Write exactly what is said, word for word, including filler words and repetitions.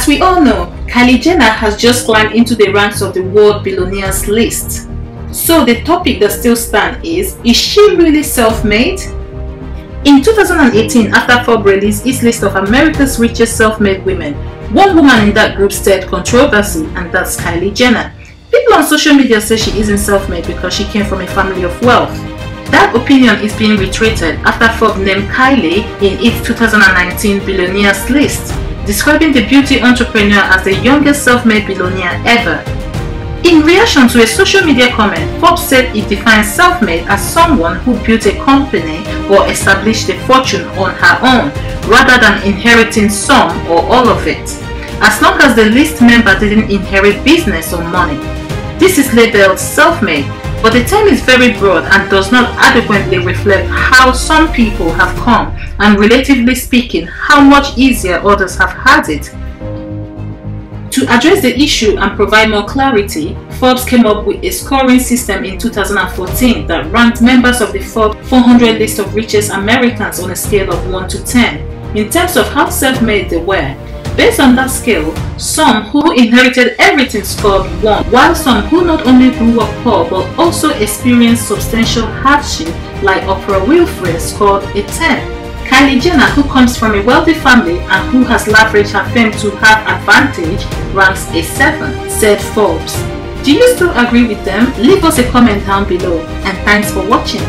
As we all know, Kylie Jenner has just climbed into the ranks of the world billionaires list. So the topic that still stands is, is she really self-made? In two thousand eighteen, after Forbes released its list of America's richest self-made women, one woman in that group stirred controversy, and that's Kylie Jenner. People on social media say she isn't self-made because she came from a family of wealth. That opinion is being reiterated after Forbes named Kylie in its two thousand nineteen billionaires list, describing the beauty entrepreneur as the youngest self-made billionaire ever. In reaction to a social media comment, Forbes said it defines self-made as someone who built a company or established a fortune on her own, rather than inheriting some or all of it, as long as the list member didn't inherit business or money. This is labeled self-made, but the term is very broad and does not adequately reflect how some people have come, and relatively speaking, how much easier others have had it. To address the issue and provide more clarity, Forbes came up with a scoring system in two thousand fourteen that ranked members of the Forbes four hundred list of richest Americans on a scale of one to ten, in terms of how self-made they were. Based on that scale, some who inherited everything scored one, while some who not only grew up poor but also experienced substantial hardship, like Oprah Winfrey, scored a ten. Kylie Jenner, who comes from a wealthy family and who has leveraged her fame to her advantage, ranks a seven, said Forbes. Do you still agree with them? Leave us a comment down below, and thanks for watching.